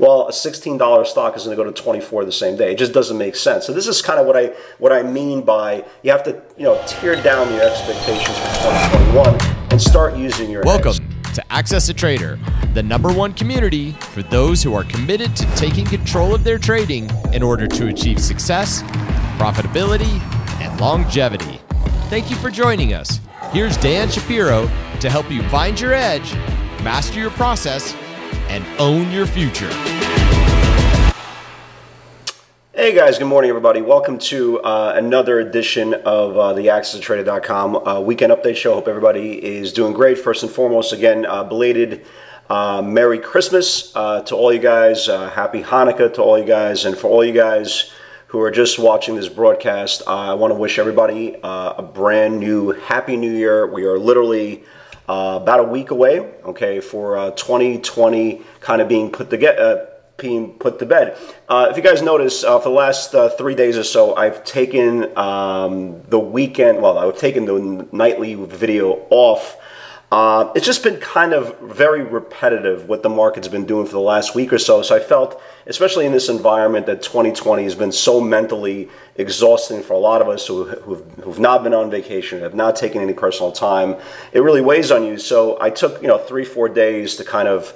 well, a $16 stock is going to go to $24 the same day. It just doesn't make sense. So this is kind of what I mean by you have to, you know, tear down your expectations for 2021 and start using your Welcome to Access a Trader, the #1 community for those who are committed to taking control of their trading in order to achieve success, profitability, and longevity. Thank you for joining us. Here's Dan Shapiro to help you find your edge, master your process, and own your future. Hey guys, good morning everybody. Welcome to another edition of the accessatrader.com weekend update show. Hope everybody is doing great. First and foremost, again, belated Merry Christmas to all you guys. Happy Hanukkah to all you guys. And for all you guys who are just watching this broadcast, I want to wish everybody a brand new Happy New Year. We are literally about a week away, okay, for 2020 kind of being put to bed. If you guys notice, for the last 3 days or so, I've taken the weekend, well, I've taken the nightly video off. It's just been kind of very repetitive what the market's been doing for the last week or so. So I felt, especially in this environment, that 2020 has been so mentally exhausting for a lot of us who've not been on vacation, have not taken any personal time. It really weighs on you. So I took, you know, 3-4 days to kind of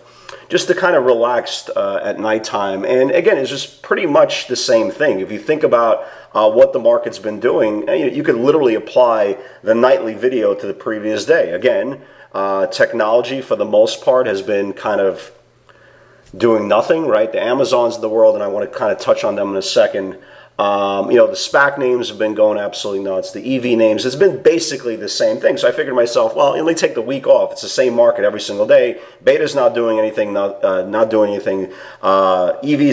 relax at nighttime. And again, it's just pretty much the same thing. If you think about what the market's been doing, you could literally apply the nightly video to the previous day. Again, technology for the most part has been kind of doing nothing, right? The Amazons of the world, and I want to kind of touch on them in a second. You know, the SPAC names have been going absolutely nuts. The EV names, it's been basically the same thing. So I figured to myself, well, let me take the week off. It's the same market every single day. Beta's not doing anything, EV's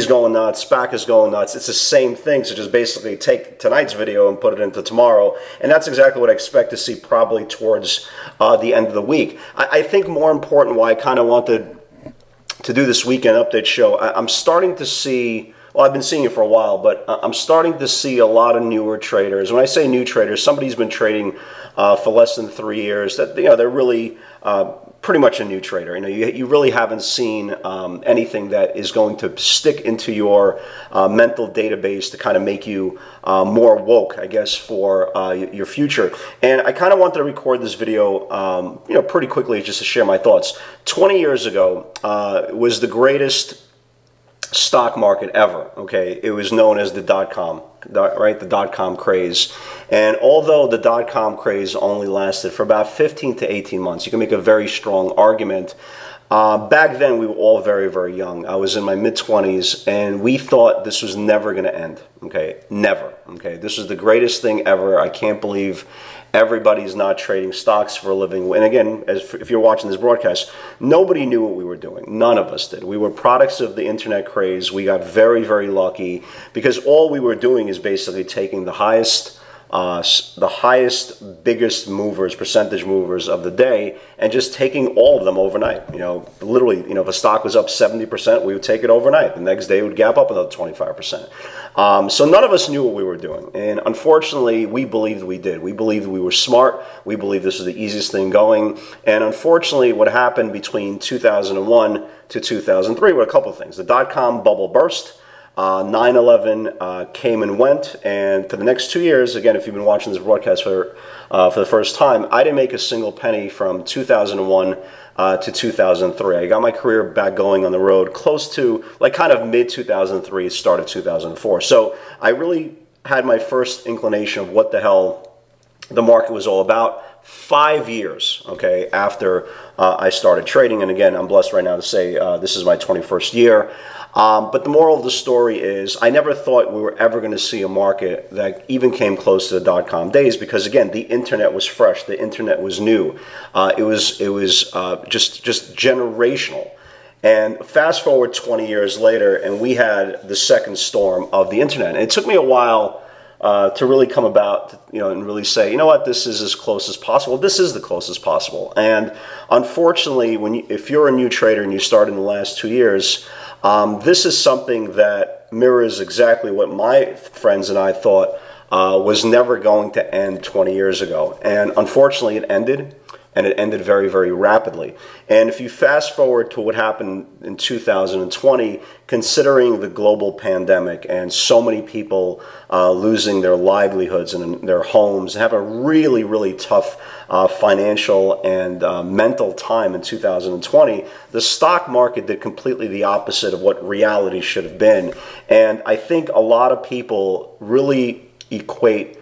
going nuts, SPAC is going nuts. It's the same thing. So just basically take tonight's video and put it into tomorrow. And that's exactly what I expect to see probably towards the end of the week. I think more important why I kind of wanted to do this weekend update show, I'm starting to see... Well, I've been seeing it for a while, but I'm starting to see a lot of newer traders. When I say new traders, somebody's been trading for less than 3 years. That, you know, they're really pretty much a new trader. You know, you really haven't seen anything that is going to stick into your mental database to kind of make you more woke, I guess, for your future. And I kind of wanted to record this video, you know, pretty quickly just to share my thoughts. 20 years ago was the greatest stock market ever, okay? It was known as the dot-com, right? The dot-com craze. And although the dot-com craze only lasted for about 15 to 18 months, you can make a very strong argument. Back then, we were all very, very young. I was in my mid-20s, and we thought this was never going to end, okay? Never, okay? This was the greatest thing ever. I can't believe everybody's not trading stocks for a living. And again, if you're watching this broadcast, nobody knew what we were doing. None of us did. We were products of the internet craze. We got very, very lucky because all we were doing is basically taking the highest, biggest movers, percentage movers of the day, and just taking all of them overnight. You know, literally, you know, if a stock was up 70%, we would take it overnight. The next day it would gap up another 25%. So none of us knew what we were doing. And unfortunately, we believed we did. We believed we were smart. We believed this was the easiest thing going. And unfortunately, what happened between 2001 to 2003 were a couple of things. The dot-com bubble burst. 9/11 came and went, and for the next 2 years, again, if you've been watching this broadcast for the first time, I didn't make a single penny from 2001 to 2003. I got my career back going on the road close to, like, kind of mid-2003, start of 2004. So I really had my first inclination of what the hell the market was all about 5 years, okay, after I started trading. And again, I'm blessed right now to say this is my 21st year. But the moral of the story is I never thought we were ever going to see a market that even came close to the dot-com days because, again, the internet was fresh. The internet was new. It was just generational. And fast forward 20 years later, and we had the second storm of the internet. And it took me a while to really come about, you know, and really say, you know what, this is as close as possible. This is the closest possible. And unfortunately, if you're a new trader and you start in the last 2 years, this is something that mirrors exactly what my friends and I thought was never going to end 20 years ago. And unfortunately, it ended. and it ended very, very rapidly. And if you fast forward to what happened in 2020, considering the global pandemic and so many people losing their livelihoods and their homes, have a really, really tough financial and mental time in 2020, the stock market did completely the opposite of what reality should have been. And I think a lot of people really equate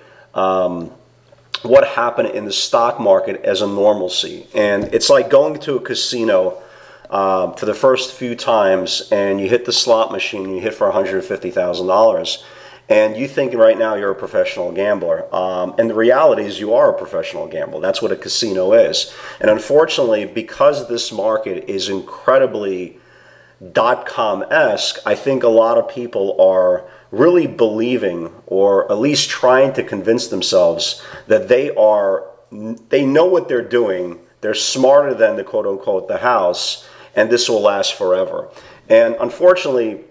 what happened in the stock market as a normalcy. And it's like going to a casino for the first few times and you hit the slot machine and you hit for $150,000. And you think right now you're a professional gambler. And the reality is you are a professional gambler. That's what a casino is. And unfortunately, because this market is incredibly dot-com-esque, I think a lot of people are really believing, or at least trying to convince themselves, that they know what they're doing, they're smarter than the quote-unquote the house, and this will last forever. And unfortunately,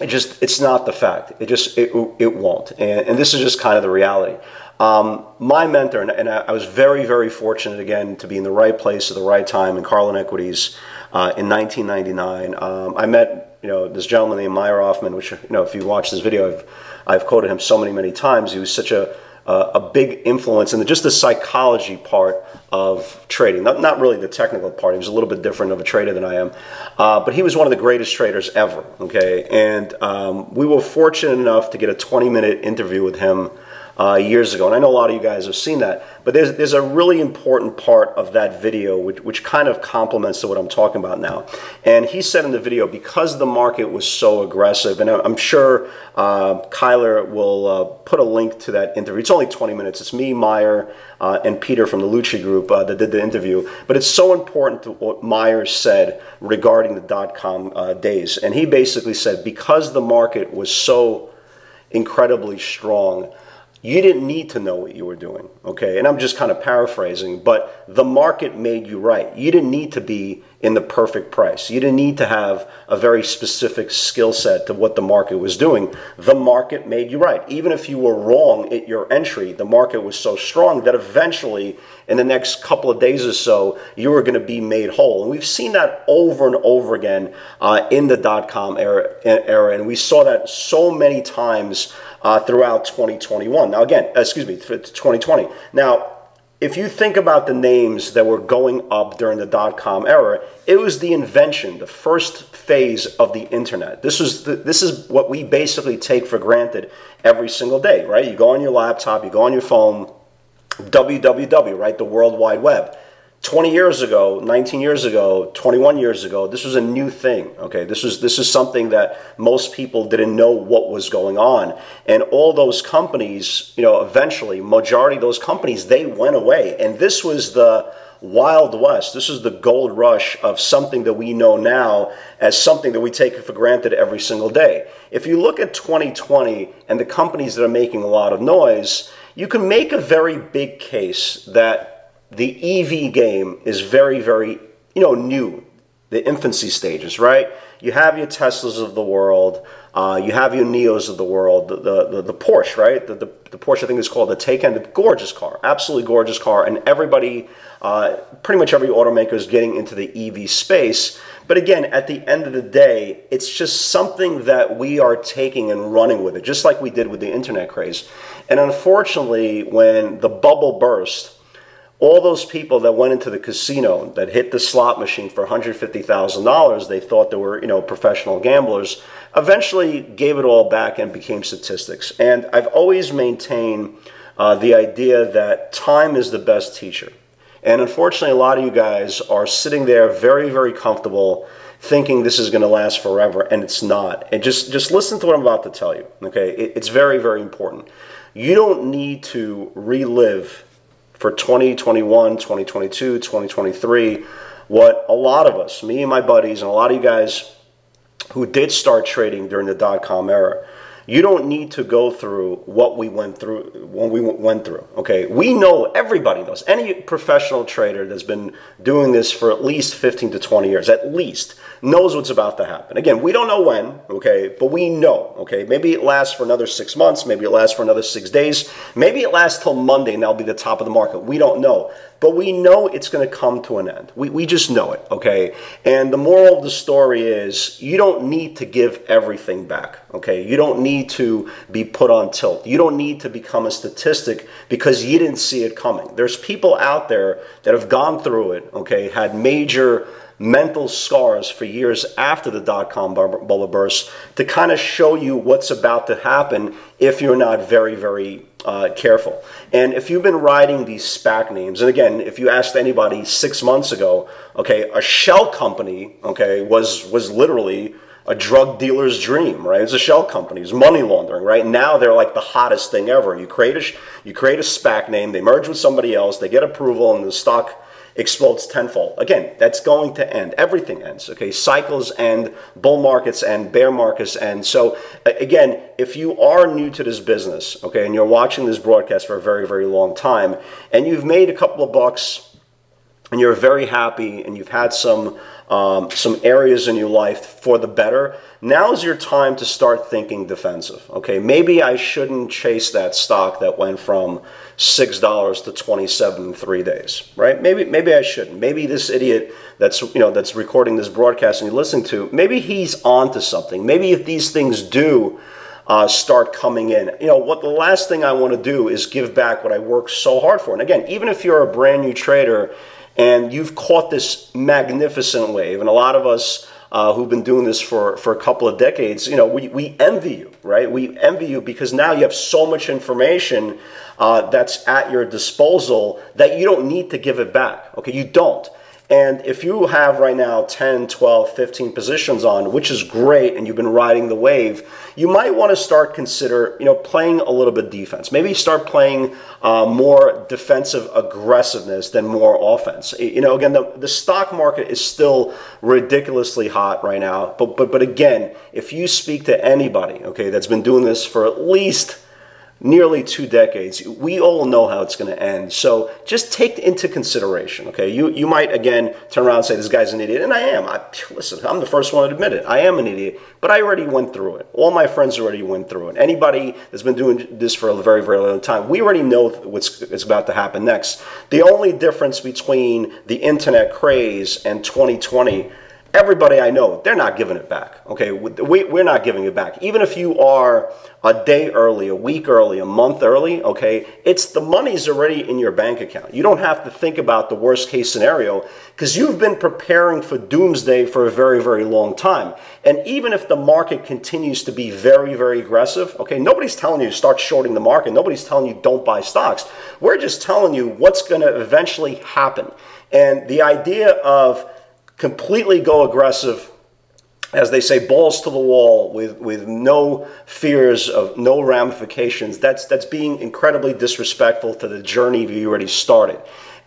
it's not the fact. It won't. And this is just kind of the reality. My mentor, and I was very, very fortunate again to be in the right place at the right time in Carlin Equities in 1999. I met this gentleman named Mayer Offman, which if you watch this video, I've quoted him so many times. He was such a big influence in just the psychology part of trading, not really the technical part. He was a little bit different of a trader than I am, but he was one of the greatest traders ever. Okay, and we were fortunate enough to get a 20-minute interview with him years ago, and I know a lot of you guys have seen that. But there's a really important part of that video which kind of complements to what I'm talking about now. And he said in the video, because the market was so aggressive, and I'm sure Kyler will put a link to that interview. It's only 20 minutes. It's me, Mayer, and Peter from the Lucci Group that did the interview. But it's so important to what Mayer said regarding the dot-com days. And he basically said, because the market was so incredibly strong, you didn't need to know what you were doing, okay? And I'm just kind of paraphrasing, but the market made you right. You didn't need to be in the perfect price. You didn't need to have a very specific skill set to what the market was doing. The market made you right. Even if you were wrong at your entry, the market was so strong that eventually, in the next couple of days or so, you were going to be made whole. And we've seen that over and over again in the dot-com era, and we saw that so many times throughout 2021. Now, again, excuse me, 2020. Now, if you think about the names that were going up during the dot-com era, it was the invention, the first phase of the internet. This is what we basically take for granted every single day, right? You go on your laptop, you go on your phone, www, right? The World Wide Web. 20 years ago, 19 years ago, 21 years ago, this was a new thing, okay? This is something that most people didn't know what was going on. And all those companies, eventually, majority of those companies, they went away. And this was the Wild West. This is the gold rush of something that we know now as something that we take for granted every single day. If you look at 2020 and the companies that are making a lot of noise, you can make a very big case that the EV game is very, very, new, the infancy stages, right? You have your Teslas of the world, you have your Neos of the world, the Porsche, right? The Porsche, I think it's called the Taycan, the gorgeous car, absolutely gorgeous car, and everybody, pretty much every automaker is getting into the EV space. But again, at the end of the day, it's just something that we are taking and running with it, just like we did with the internet craze. And unfortunately, when the bubble burst, all those people that went into the casino, that hit the slot machine for $150,000, they thought they were, professional gamblers, eventually gave it all back and became statistics. And I've always maintained the idea that time is the best teacher. And unfortunately, a lot of you guys are sitting there very, very comfortable thinking this is going to last forever, and it's not. And just listen to what I'm about to tell you, okay? It's very, very important. You don't need to relive for 2021, 2022, 2023, what a lot of us, me and my buddies, and a lot of you guys who did start trading during the dot-com era, You don't need to go through what we went through when we went through. Okay, we know, everybody knows. Any professional trader that's been doing this for at least 15 to 20 years, at least, knows what's about to happen. Again, we don't know when, okay, but we know, okay. Maybe it lasts for another 6 months, maybe it lasts for another 6 days, maybe it lasts till Monday and that'll be the top of the market. We don't know, but we know it's going to come to an end. We just know it, okay? And the moral of the story is you don't need to give everything back, okay? You don't need to be put on tilt. You don't need to become a statistic because you didn't see it coming. There's people out there that have gone through it, okay, had major mental scars for years after the dot-com bubble burst to kind of show you what's about to happen if you're not very, very careful. And if you've been riding these SPAC names, and again, if you asked anybody 6 months ago, okay, a shell company, okay, was literally a drug dealer's dream, right? It's a shell company. It's money laundering, right? Now they're like the hottest thing ever. You create a SPAC name, they merge with somebody else, they get approval, and the stock explodes tenfold. Again, that's going to end. Everything ends, okay? Cycles end, bull markets end, bear markets end. So again, if you are new to this business, okay, and you're watching this broadcast for a very, very long time, and you've made a couple of bucks, and you're very happy, and you've had some areas in your life for the better, now's your time to start thinking defensive. Okay, maybe I shouldn't chase that stock that went from $6 to $27 in 3 days, right? Maybe I shouldn't. Maybe this idiot that's recording this broadcast and you're listening to, maybe he's onto something. Maybe if these things do start coming in, you know what, the last thing I want to do is give back what I worked so hard for. And again, even if you're a brand new trader and you've caught this magnificent wave, and a lot of us who've been doing this for a couple of decades, you know, we envy you, right? We envy you because now you have so much information that's at your disposal that you don't need to give it back, okay? You don't. And if you have right now 10, 12, 15 positions on, which is great, and you've been riding the wave, you might want to start consider, you know, playing a little bit defense. Maybe start playing more defensive aggressiveness than more offense. You know, again, the stock market is still ridiculously hot right now. But again, if you speak to anybody, okay, that's been doing this for at least nearly 2 decades, we all know how it's going to end. So just take into consideration, okay? You might, again, turn around and say, this guy's an idiot. And I am. Listen, I'm the first one to admit it. I am an idiot, but I already went through it. All my friends already went through it. Anybody that's been doing this for a very, very long time, we already know what's about to happen next. The only difference between the internet craze and 2020, everybody I know, they're not giving it back, okay? We're not giving it back. Even if you are a day early, a week early, a month early, okay, it's the money's already in your bank account. You don't have to think about the worst case scenario because you've been preparing for doomsday for a very, very long time. And even if the market continues to be very, very aggressive, okay, nobody's telling you to start shorting the market. Nobody's telling you don't buy stocks. We're just telling you what's going to eventually happen. And the idea of completely go aggressive, as they say, balls to the wall with no fears of no ramifications, that's being incredibly disrespectful to the journey you already started.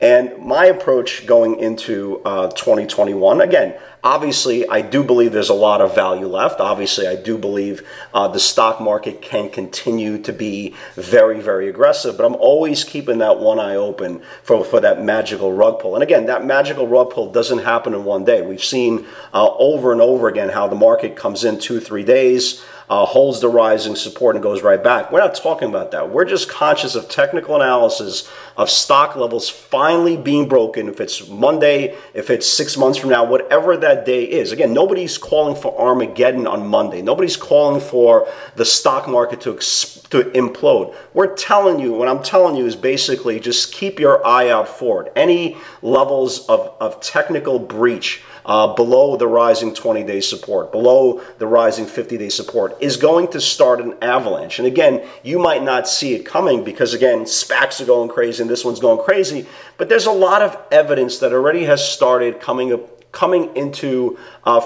And my approach going into 2021, again, obviously, I do believe there's a lot of value left. Obviously, I do believe the stock market can continue to be very, very aggressive, but I'm always keeping that one eye open for that magical rug pull. And again, that magical rug pull doesn't happen in one day. We've seen over and over again how the market comes in 2-3 days, holds the rising support and goes right back. We're not talking about that. We're just conscious of technical analysis of stock levels finally being broken. If it's Monday, if it's 6 months from now, whatever that day is. Again, nobody's calling for Armageddon on Monday. Nobody's calling for the stock market to implode. We're telling you, what I'm telling you is basically just keep your eye out for it. Any levels of technical breach below the rising 20-day support, below the rising 50-day support, is going to start an avalanche. And again, you might not see it coming because, again, SPACs are going crazy and this one's going crazy, but there's a lot of evidence that already has started coming into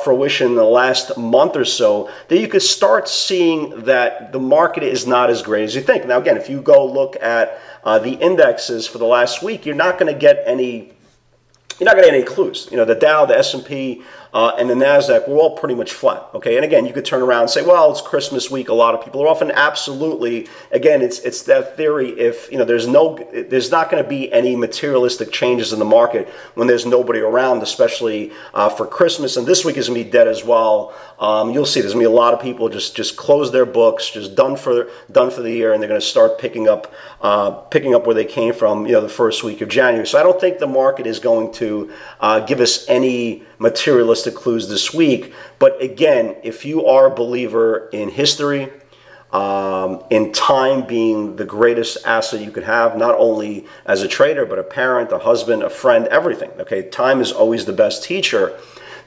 fruition in the last month or so, that you could start seeing that the market is not as great as you think. Now, again, if you go look at the indexes for the last week, you're not going to get any clues. You know, the Dow, the S&P, and the NASDAQ were all pretty much flat. Okay, and again, you could turn around and say, well, it's Christmas week, a lot of people are off, and absolutely, again, it's that theory. If you know, there's not going to be any materialistic changes in the market when there's nobody around, especially for Christmas. And this week is going to be dead as well. You'll see there's going to be a lot of people just close their books, just done for the year, and they're going to start picking up where they came from, you know, the first week of January. So I don't think the market is going to give us any materialistic clues this week. But again, if you are a believer in history, in time being the greatest asset you could have, not only as a trader, but a parent, a husband, a friend, everything. Okay, time is always the best teacher.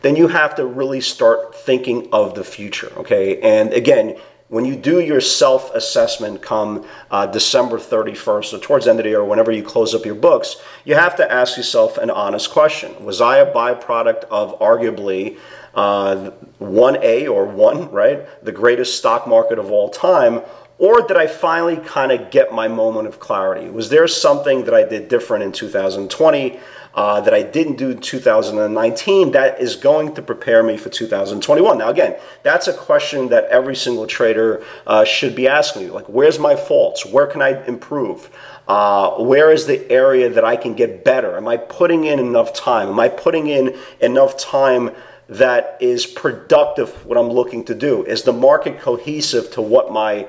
Then you have to really start thinking of the future. Okay, and again, when you do your self-assessment come December 31st or towards the end of the year or whenever you close up your books, you have to ask yourself an honest question. Was I a byproduct of arguably 1A or 1, right, the greatest stock market of all time, or did I finally kind of get my moment of clarity? Was there something that I did different in 2020? That I didn't do in 2019, that is going to prepare me for 2021. Now, again, that's a question that every single trader should be asking you. Like, where's my faults? Where can I improve? Where is the area that I can get better? Am I putting in enough time? Am I putting in enough time that is productive for what I'm looking to do? Is the market cohesive to what my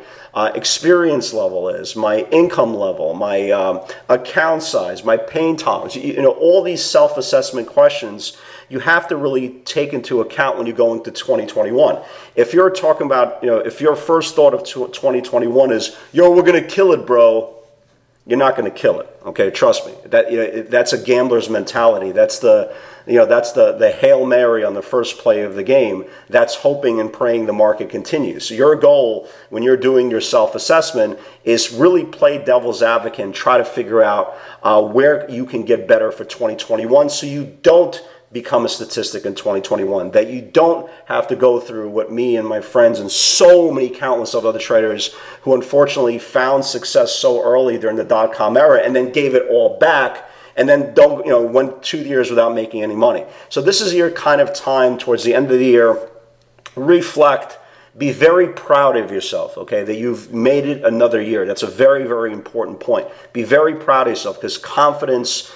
experience level is, my income level, my account size, my pain tolerance? You know, all these self-assessment questions you have to really take into account when you go into 2021. If you're talking about, you know, if your first thought of 2021 is, yo, we're gonna kill it, bro, you're not going to kill it. Okay, trust me. That, you know, that's a gambler's mentality. That's the, you know, that's the Hail Mary on the first play of the game. That's hoping and praying the market continues. So your goal when you're doing your self-assessment is really play devil's advocate and try to figure out where you can get better for 2021, so you don't become a statistic in 2021, that you don't have to go through what me and my friends and so many countless of other traders who unfortunately found success so early during the dot-com era and then gave it all back and then don't, you know, went 2 years without making any money. So this is your kind of time towards the end of the year. Reflect, be very proud of yourself, okay, that you've made it another year. That's a very, very important point. Be very proud of yourself, because confidence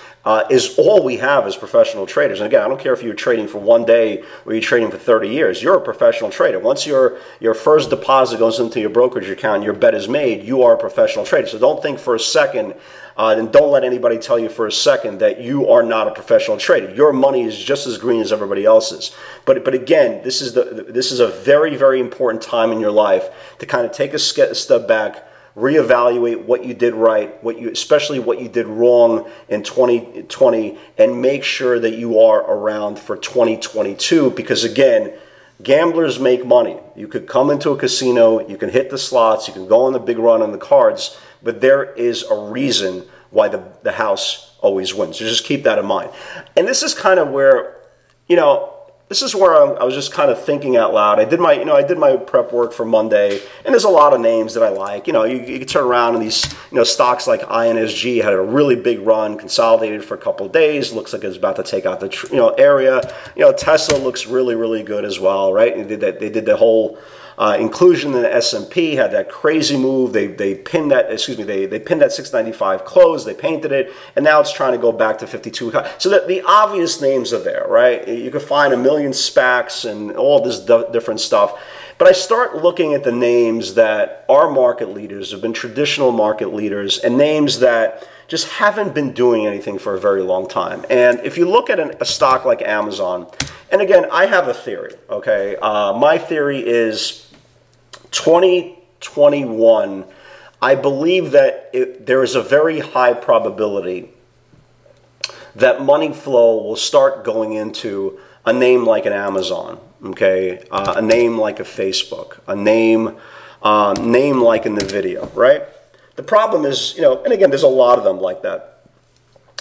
is all we have as professional traders. And again, I don't care if you're trading for 1 day or you're trading for 30 years. You're a professional trader. Once your first deposit goes into your brokerage account, your bet is made, you are a professional trader. So don't think for a second, and don't let anybody tell you for a second that you are not a professional trader. Your money is just as green as everybody else's. But again, this is a very, very important time in your life to kind of take a step back, reevaluate what you did right, especially what you did wrong in 2020, and make sure that you are around for 2022. Because again, gamblers make money. You could come into a casino, you can hit the slots, you can go on the big run on the cards, but there is a reason why the house always wins. So just keep that in mind. And this is kind of where, you know, this is where I was just kind of thinking out loud. I did my prep work for Monday, and there's a lot of names that I like. You know, you can turn around and these, you know, stocks like INSG had a really big run, consolidated for a couple of days. Looks like it's about to take out the, you know, area. You know, Tesla looks really, really good as well, right? And they did the whole inclusion in the S&P, had that crazy move. They pinned that, excuse me, they pinned that 695 close, they painted it, and now it's trying to go back to 52. So that the obvious names are there, right? You can find a million SPACs and all this different stuff. But I start looking at the names that are market leaders, have been traditional market leaders, and names that just haven't been doing anything for a very long time. And if you look at a stock like Amazon, and again, I have a theory, okay? My theory is 2021, I believe that there is a very high probability that money flow will start going into a name like an Amazon, okay? A name like a Facebook, a name like a Nvidia, right? The problem is, you know, and again, there's a lot of them like that.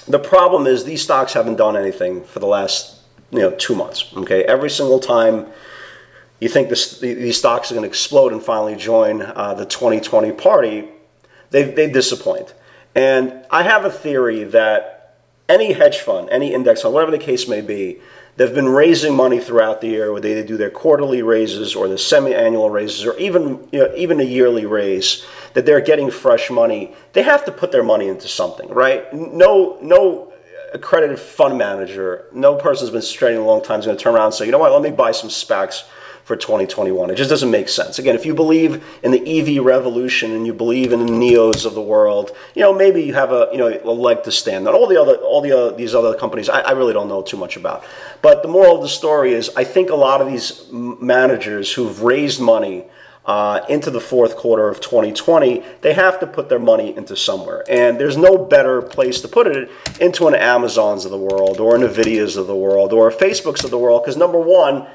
The problem is these stocks haven't done anything for the last, you know, 2 months. Okay, every single time you think these stocks are going to explode and finally join the 2020 party, they disappoint. And I have a theory that any hedge fund, any index fund, whatever the case may be, They've been raising money throughout the year, where they do their quarterly raises or the semi-annual raises, or even, you know, even a yearly raise, that they're getting fresh money. They have to put their money into something, right? No accredited fund manager, no person's been trading a long time is going to turn around and say, you know what, let me buy some SPACs for 2021. It just doesn't make sense. Again, if you believe in the EV revolution and you believe in the Neos of the world, you know, maybe you have a, you know, a leg to stand on. These other companies, I really don't know too much about. But the moral of the story is, I think a lot of these managers who've raised money into the fourth quarter of 2020, they have to put their money into somewhere. And there's no better place to put it into an Amazons of the world, or an Nvidias of the world, or a Facebooks of the world, because number one,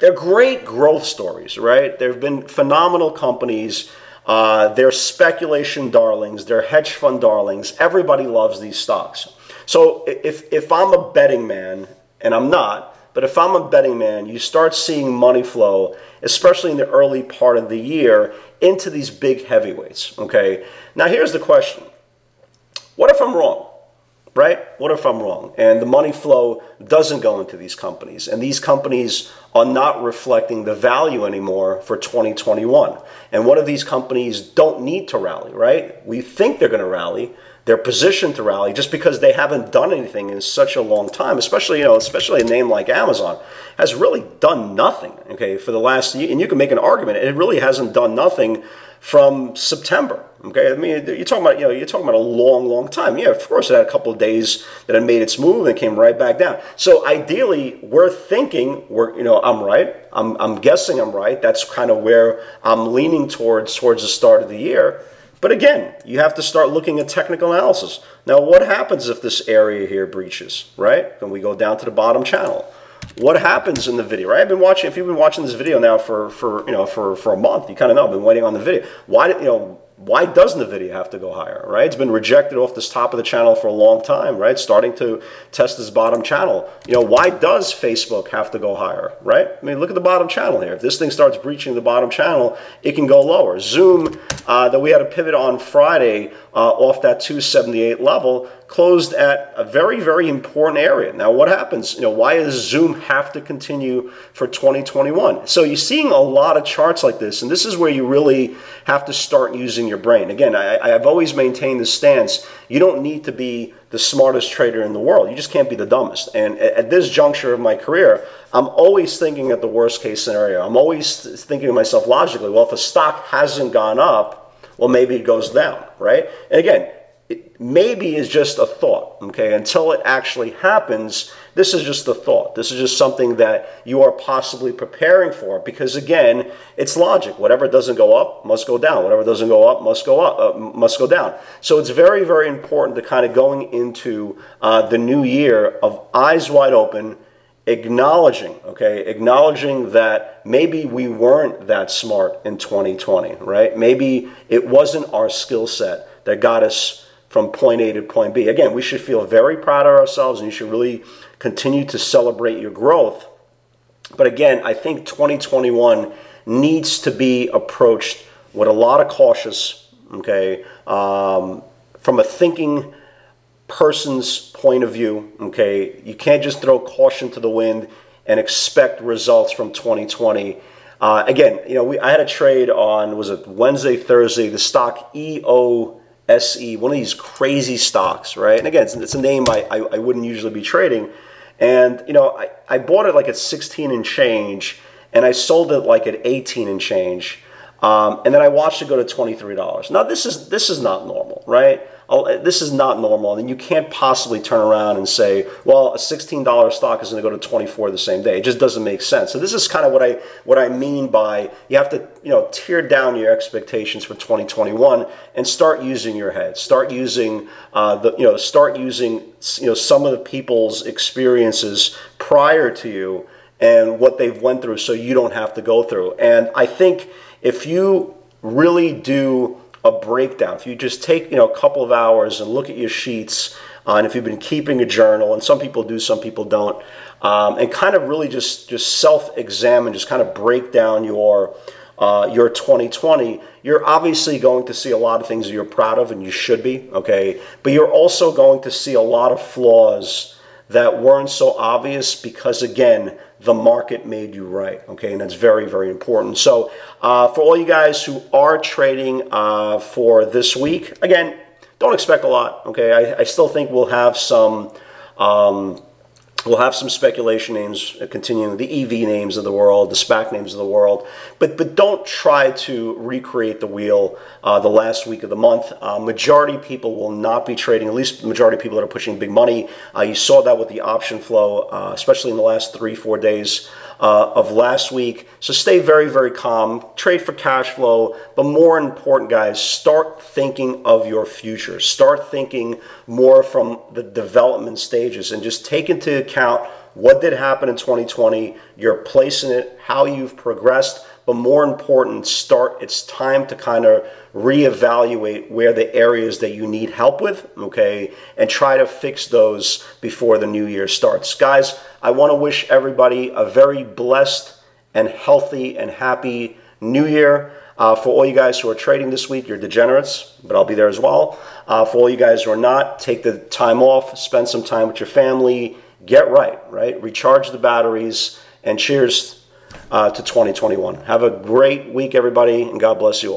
they're great growth stories, right? They've been phenomenal companies. They're speculation darlings. They're hedge fund darlings. Everybody loves these stocks. So if I'm a betting man, and I'm not, but if I'm a betting man, you start seeing money flow, especially in the early part of the year, into these big heavyweights, okay? Now, here's the question. What if I'm wrong, right? What if I'm wrong? And the money flow doesn't go into these companies, and these companies are not reflecting the value anymore for 2021. And what if these companies don't need to rally, right? We think they're going to rally. They're positioned to rally just because they haven't done anything in such a long time, especially, you know, especially a name like Amazon has really done nothing, okay, for the last year. And you can make an argument, it really hasn't done nothing from September, okay? I mean, you're talking about, you know, you're talking about a long time. Yeah, of course, it had a couple of days that it made its move and it came right back down. So ideally, we're thinking, you know, I'm right. I'm guessing I'm right. That's kind of where I'm leaning towards the start of the year. But again, you have to start looking at technical analysis. Now, what happens if this area here breaches, right? And we go down to the bottom channel. What happens in the video, right? I've been watching, if you've been watching this video now for a month, you kind of know, I've been waiting on the video. Why doesn't the video have to go higher, right? It's been rejected off this top of the channel for a long time, right? Starting to test this bottom channel. You know, why does Facebook have to go higher, right? I mean, look at the bottom channel here. If this thing starts breaching the bottom channel, it can go lower. Zoom, that we had a pivot on Friday off that 278 level, closed at a very important area. Now, what happens? You know, why does Zoom have to continue for 2021? So you're seeing a lot of charts like this, and this is where you really have to start using your brain. Again, I've always maintained this stance. You don't need to be the smartest trader in the world. You just can't be the dumbest. And at this juncture of my career, I'm always thinking at the worst case scenario. I'm always thinking to myself logically, well, if a stock hasn't gone up, well, maybe it goes down, right? And again, it maybe is just a thought, okay? Until it actually happens, this is just a thought. This is just something that you are possibly preparing for, because again, it's logic. Whatever doesn't go up must go down. Whatever doesn't go up must go must go down. So it's very important to kind of going into the new year of eyes wide open, acknowledging, okay, acknowledging that maybe we weren't that smart in 2020, right? Maybe it wasn't our skill set that got us from point A to point B. Again, we should feel very proud of ourselves, and you should really continue to celebrate your growth. But again, I think 2021 needs to be approached with a lot of cautious, okay, from a thinking person's point of view, okay? You can't just throw caution to the wind and expect results from 2020. Again, you know, I had a trade on, was it Wednesday, Thursday, the stock EOSE, one of these crazy stocks, right? And again, it's a name I wouldn't usually be trading. And, you know, I bought it like at 16 and change, and I sold it like at 18 and change. And then I watched it go to $23. Now, this is not normal, right? This is not normal. And you can't possibly turn around and say, well, a $16 stock is going to go to $24 the same day. It just doesn't make sense. So this is kind of what I mean by you have to, you know, tear down your expectations for 2021 and start using your head. Start using some of the people's experiences prior to you and what they've went through, so you don't have to go through. And I think if you really do a breakdown, if you just take, you know, a couple of hours and look at your sheets, and if you've been keeping a journal, and some people do, some people don't, and kind of really just self-examine, just kind of break down your 2020, you're obviously going to see a lot of things that you're proud of, and you should be, okay? But you're also going to see a lot of flaws that weren't so obvious because, again, the market made you right, okay? And that's very, very important. So for all you guys who are trading for this week, again, don't expect a lot, okay? I still think we'll have some speculation names continuing, the EV names of the world, the SPAC names of the world, but don't try to recreate the wheel the last week of the month. Majority of people will not be trading, at least the majority of people that are pushing big money. You saw that with the option flow, especially in the last 3-4 days of last week. So stay very, very calm, trade for cash flow, but more important, guys, start thinking of your future. Start thinking more from the development stages and just take into account what did happen in 2020, your place in it, how you've progressed, but more important, it's time to kind of reevaluate where the areas that you need help with, okay, and try to fix those before the new year starts. Guys, I want to wish everybody a very blessed and healthy and happy new year. For all you guys who are trading this week, you're degenerates, but I'll be there as well. For all you guys who are not, take the time off, spend some time with your family, get right? Recharge the batteries, and cheers to 2021. Have a great week, everybody, and God bless you all.